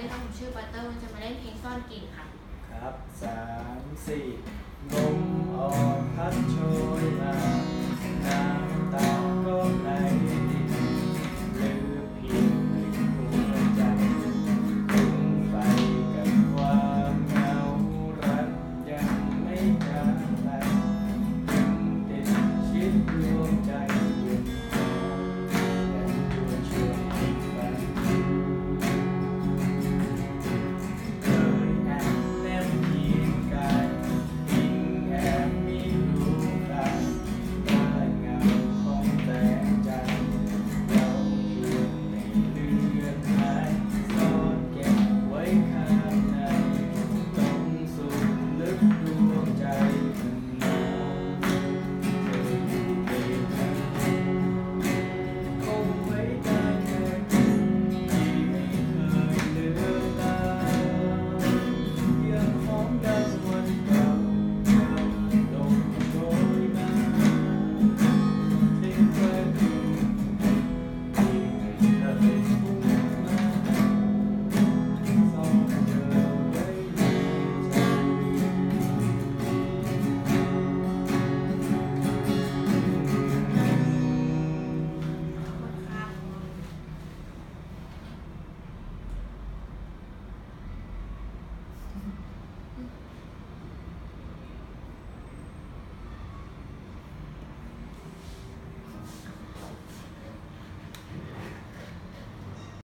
ได้ต้องชื่อบัตเตอร์มันจะมาเล่นเพลงซ่อนกลิ่นค่ะครับ3 4นมอ่อนพัดโชยมาน้ำตาก็ไหล